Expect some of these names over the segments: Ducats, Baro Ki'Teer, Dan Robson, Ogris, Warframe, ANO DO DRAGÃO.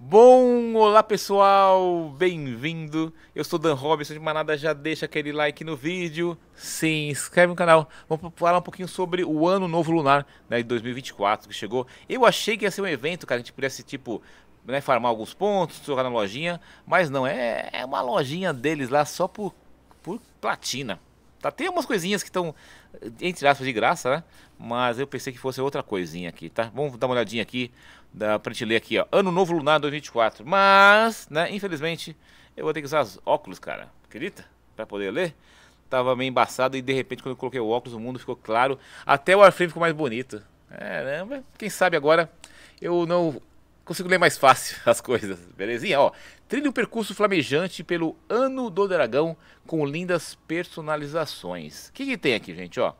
Bom, olá pessoal, bem-vindo, eu sou Dan Robson de Manada, já deixa aquele like no vídeo, se inscreve no canal. Vamos falar um pouquinho sobre o Ano Novo Lunar, né, de 2024 que chegou. Eu achei que ia ser um evento, cara, que a gente pudesse, tipo, né, farmar alguns pontos, jogar na lojinha, mas não, é uma lojinha deles lá só por platina. Tá, tem umas coisinhas que estão, entre aspas, de graça, né? Mas eu pensei que fosse outra coisinha aqui, tá? Vamos dar uma olhadinha aqui, pra gente ler aqui, ó. Ano Novo Lunar 2024. Mas, né, infelizmente, eu vou ter que usar os óculos, cara. Acredita? Pra poder ler. Tava meio embaçado e, de repente, quando eu coloquei o óculos, o mundo ficou claro. Até o Warframe ficou mais bonito. É, né? Quem sabe agora eu não consigo ler mais fácil as coisas, belezinha? Ó, trilha um percurso flamejante pelo Ano do Dragão com lindas personalizações. O que que tem aqui, gente? Ó,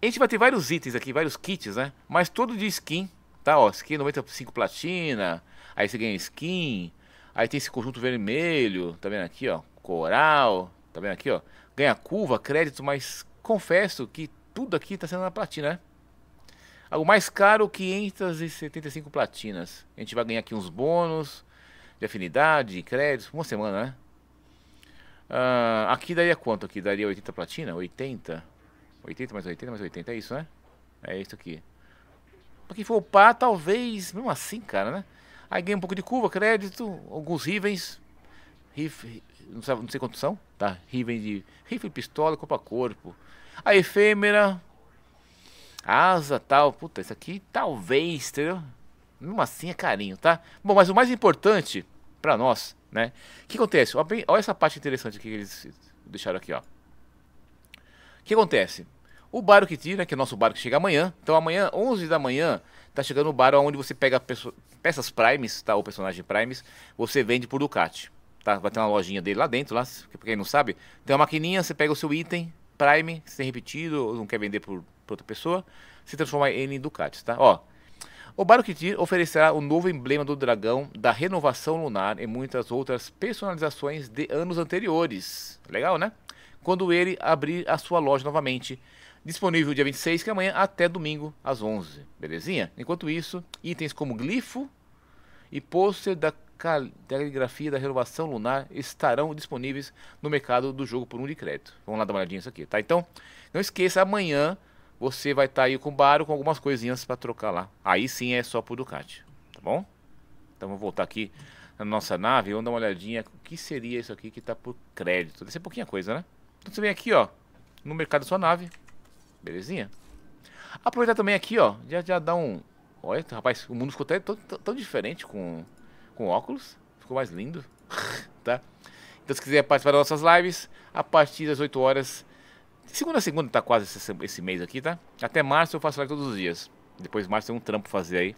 a gente vai ter vários itens aqui, vários kits, né? Mas todo de skin, tá? Ó, skin 95 platina, aí você ganha skin, aí tem esse conjunto vermelho, tá vendo aqui, ó? Coral, tá vendo aqui, ó? Ganha curva, crédito, mas confesso que tudo aqui tá sendo na platina, né? Algo mais caro, 575 platinas. A gente vai ganhar aqui uns bônus de afinidade, de créditos, uma semana, né? Aqui daria quanto? Aqui daria 80 platina? 80? 80 mais 80 mais 80, é isso, né? É isso aqui. Pra quem for upar, talvez, mesmo assim, cara, né? Aí ganha um pouco de curva, crédito, alguns rivens. Não sei quantos são, tá? Rifle, pistola, corpo a corpo. A efêmera. Asa, tal, puta, isso aqui talvez, entendeu? Mesmo assim é carinho, tá? Bom, mas o mais importante pra nós, né? O que acontece? Olha essa parte interessante aqui que eles deixaram aqui, ó. O que acontece? O Baro Ki'Teer, né, que é o nosso Baro que chega amanhã. Então amanhã, 11 da manhã, tá chegando o Baro onde você pega peças primes, tá? Ou personagem primes, você vende por Ducati, tá? Vai ter uma lojinha dele lá dentro, lá, pra quem não sabe. Tem uma maquininha, você pega o seu item prime, se tem repetido, ou não quer vender por outra pessoa, se transformar ele em Ducats, tá? Ó, o Baro Ki'Teer oferecerá o novo emblema do dragão da renovação lunar e muitas outras personalizações de anos anteriores. Legal, né? Quando ele abrir a sua loja novamente, disponível dia 26, que é amanhã, até domingo às 11, belezinha? Enquanto isso, itens como glifo e pôster da caligrafia da renovação lunar estarão disponíveis no mercado do jogo por 1 de crédito. Vamos lá dar uma olhadinha nisso aqui, tá? Então, não esqueça, amanhã você vai estar aí com o Baro, com algumas coisinhas para trocar lá. Aí sim é só por Ducati, tá bom? Então vamos voltar aqui na nossa nave, vamos dar uma olhadinha. O que seria isso aqui que tá por crédito? Deve ser pouquinha coisa, né? Então você vem aqui, ó, no mercado da sua nave, belezinha? Aproveitar também aqui, ó, já dá um... Olha, rapaz, o mundo ficou até tão diferente com óculos. Ficou mais lindo, tá? Então se quiser participar das nossas lives, a partir das 8 horas... Segunda a segunda tá quase esse mês aqui, tá? Até março eu faço live todos os dias. Depois de março tem um trampo fazer aí.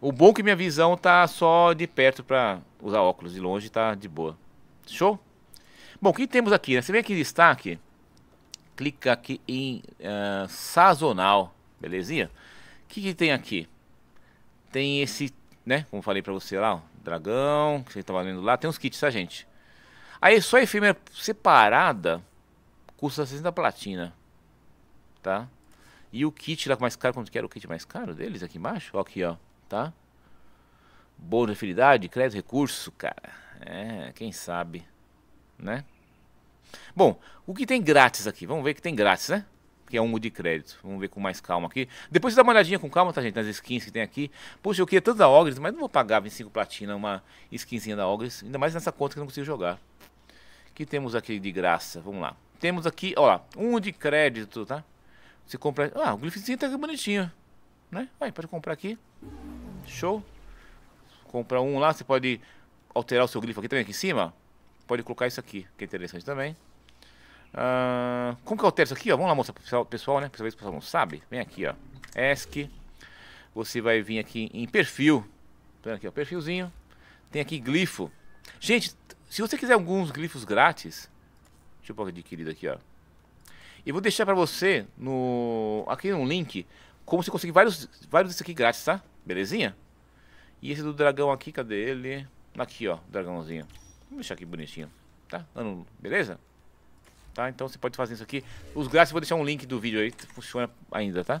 O bom é que minha visão tá só de perto pra usar óculos. De longe tá de boa. Show? Bom, o que temos aqui, né? Você vem aqui em destaque. Clica aqui em sazonal. Belezinha? O que tem aqui? Tem esse, né? Como falei pra você lá, ó, dragão. Que você tava lendo lá. Tem uns kits, tá, gente? Aí só a efêmera separada custa 60 platina, tá? E o kit lá mais caro, quanto que era o kit mais caro deles aqui embaixo? Ó, aqui, ó, tá? Bônus de afinidade, crédito, recurso, cara. É, quem sabe, né? Bom, o que tem grátis aqui? Vamos ver o que tem grátis, né? Que é 1 de crédito. Vamos ver com mais calma aqui. Depois você dá uma olhadinha com calma, tá, gente? Nas skins que tem aqui. Poxa, eu queria tanto da Ogris, mas não vou pagar 25 platina uma skinzinha da Ogris. Ainda mais nessa conta que eu não consigo jogar. O que temos aqui de graça? Vamos lá. Temos aqui, ó lá, 1 de crédito, tá? Você compra... Ah, o glifozinho tá bonitinho, né? Vai, pode comprar aqui. Show. Comprar um lá, você pode alterar o seu glifo aqui também, aqui em cima. Pode colocar isso aqui, que é interessante também. Como que eu altero isso aqui, ó? Vamos lá mostrar pro pessoal, né? Pra ver se o pessoal não sabe. Vem aqui, ó. ESC. Você vai vir aqui em perfil. Tá aqui, ó, perfilzinho. Tem aqui glifo. Gente, se você quiser alguns glifos grátis... Deixa eu pôr adquirido aqui, ó. E vou deixar pra você no... Aqui um link. Como você conseguir vários desses aqui grátis, tá? Belezinha? E esse do dragão aqui, cadê ele? Aqui, ó, dragãozinho. Vou deixar aqui bonitinho, tá? Beleza? Tá, então você pode fazer isso aqui. Os grátis, vou deixar um link do vídeo aí. Funciona ainda, tá?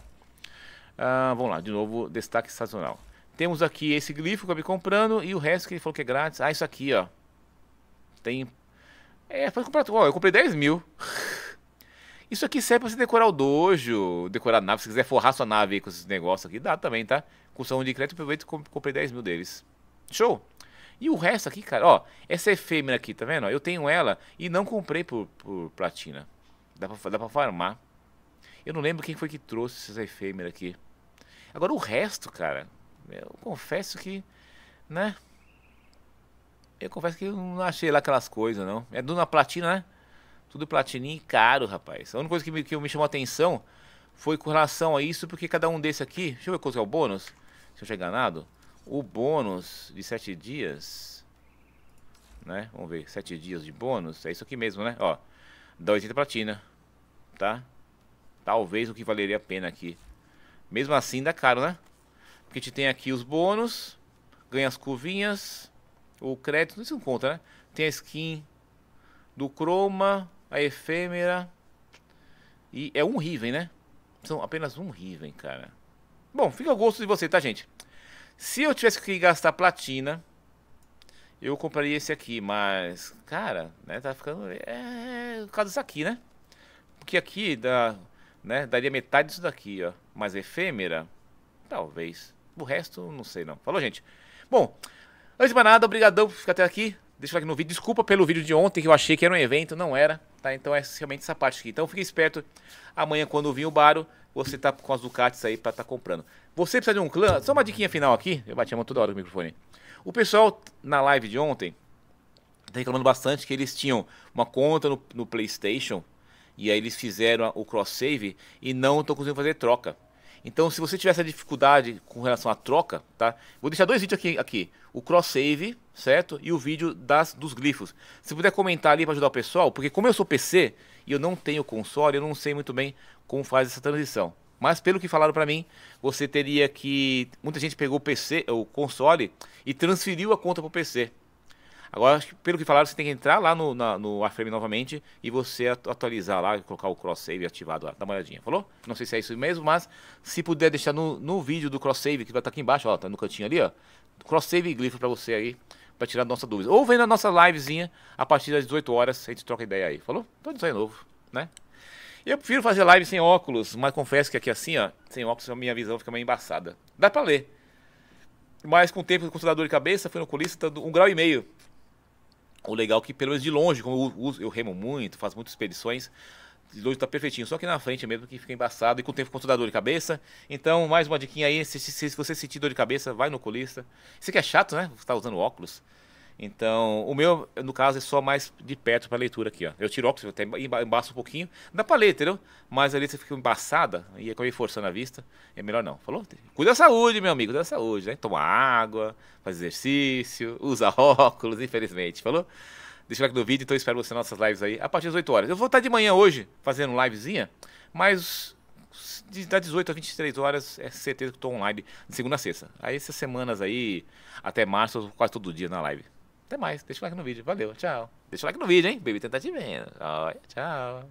Vamos lá, de novo, destaque sazonal. Temos aqui esse glifo que eu acabei comprando e o resto que ele falou que é grátis. Ah, isso aqui, ó. Tem... É, pode comprar... Ó, eu comprei 10 mil. Isso aqui serve pra você decorar o dojo, decorar a nave. Se quiser forrar sua nave aí com esses negócios aqui, dá também, tá? Custa 1 de crédito, aproveito e comprei 10 mil deles. Show! E o resto aqui, cara, ó. Essa efêmera aqui, tá vendo? Eu tenho ela e não comprei por platina. Dá pra farmar. Eu não lembro quem foi que trouxe essas efêmeras aqui. Agora o resto, cara... Eu confesso que, né? Eu confesso que eu não achei lá aquelas coisas, não. É tudo na platina, né? Tudo platininho e caro, rapaz. A única coisa que me chamou a atenção foi com relação a isso, porque cada um desse aqui... Deixa eu ver qual que é o bônus, se eu já enganado. O bônus de 7 dias, né? Vamos ver, 7 dias de bônus. É isso aqui mesmo, né? Ó, dá 80 platina, tá? Talvez o que valeria a pena aqui. Mesmo assim, dá caro, né? Porque a gente tem aqui os bônus, ganha as curvinhas, o crédito, isso não conta, né? Tem a skin do Chroma, a efêmera, e é um Riven, né? São apenas um Riven, cara. Bom, fica ao gosto de você, tá, gente? Se eu tivesse que gastar platina, eu compraria esse aqui, mas, cara, né, tá ficando... É por causa disso aqui, né? Porque aqui dá, né, daria metade disso daqui, ó. Mas a efêmera, talvez... O resto, não sei não. Falou, gente? Bom, antes de mais nada, obrigadão por ficar até aqui. Deixa eu aqui no vídeo. Desculpa pelo vídeo de ontem, que eu achei que era um evento. Não era, tá? Então é realmente essa parte aqui. Então fique esperto. Amanhã, quando vir o Baro, você tá com as Ducats aí pra tá comprando. Você precisa de um clã... Só uma diquinha final aqui. Eu bati a mão toda hora no microfone. O pessoal, na live de ontem, tá reclamando bastante que eles tinham uma conta no PlayStation. E aí eles fizeram o cross-save e não estão conseguindo fazer troca. Então, se você tiver essa dificuldade com relação à troca, tá? Vou deixar dois vídeos aqui. O cross-save, certo? E o vídeo dos glifos. Se puder comentar ali para ajudar o pessoal, porque como eu sou PC e eu não tenho console, eu não sei muito bem como faz essa transição. Mas pelo que falaram para mim, você teria que... Muita gente pegou o PC, o console, e transferiu a conta para o PC. Agora, pelo que falaram, você tem que entrar lá no Warframe novamente e você atualizar lá, colocar o cross-save ativado lá. Dá uma olhadinha, falou? Não sei se é isso mesmo, mas se puder deixar no vídeo do cross-save, que vai estar aqui embaixo, ó, tá no cantinho ali, ó. Cross-save e glifo pra você aí, pra tirar a nossa dúvida. Ou vem na nossa livezinha, a partir das 18 horas, a gente troca ideia aí, falou? Então isso aí é novo, né? Eu prefiro fazer live sem óculos, mas confesso que aqui assim, ó, sem óculos a minha visão fica meio embaçada. Dá pra ler. Mas com o tempo, com dor de cabeça, fui no oculista, 1,5 graus. O legal é que, pelo menos de longe, como eu remo muito, faço muitas expedições, de longe tá perfeitinho. Só que na frente mesmo que fica embaçado e com o tempo dá dor de cabeça. Então, mais uma diquinha aí, se você sentir dor de cabeça, vai no oculista. Isso que é chato, né? Você tá usando óculos. Então, o meu, no caso, é só mais de perto pra leitura aqui, ó. Eu tiro óculos, eu até embaço um pouquinho. Dá pra ler, entendeu? Mas ali você fica embaçada e acabei forçando a vista. É melhor não, falou? Cuida da saúde, meu amigo, cuida da saúde, né? Toma água, faz exercício, usa óculos, infelizmente, falou? Deixa o like no vídeo, então eu espero você nas nossas lives aí a partir das 8 horas. Eu vou estar de manhã hoje fazendo livezinha, mas... Das 18 a 23 horas, é certeza que eu tô online de segunda a sexta. Aí essas semanas aí, até março, eu tô quase todo dia na live. Até mais, deixa o like no vídeo, valeu, tchau. Deixa o like no vídeo, hein? Baby tentativa. Tchau.